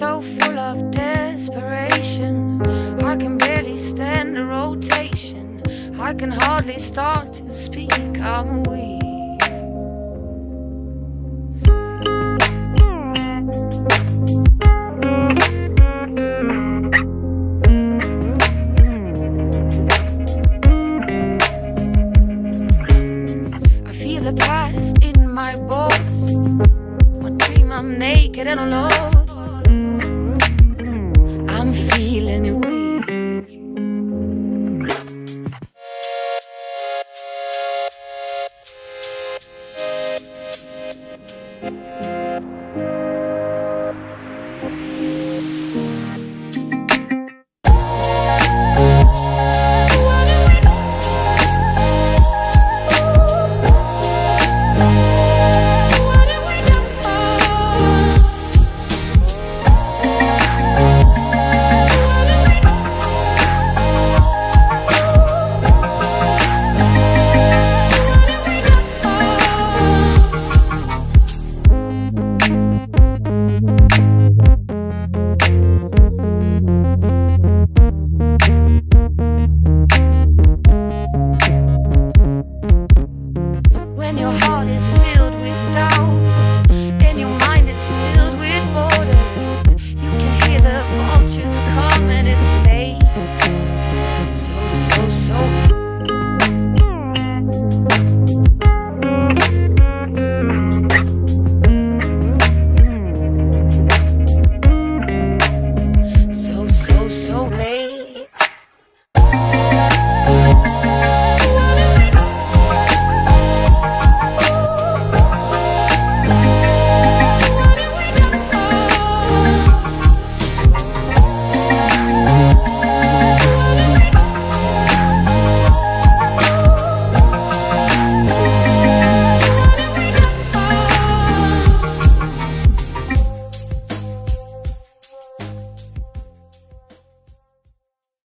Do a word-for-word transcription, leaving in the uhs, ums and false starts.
so full of desperation. I can barely stand the rotation. I can hardly start to speak, I'm weak. I feel the past in my bones. One dream I'm naked and alone. I'm feeling weak.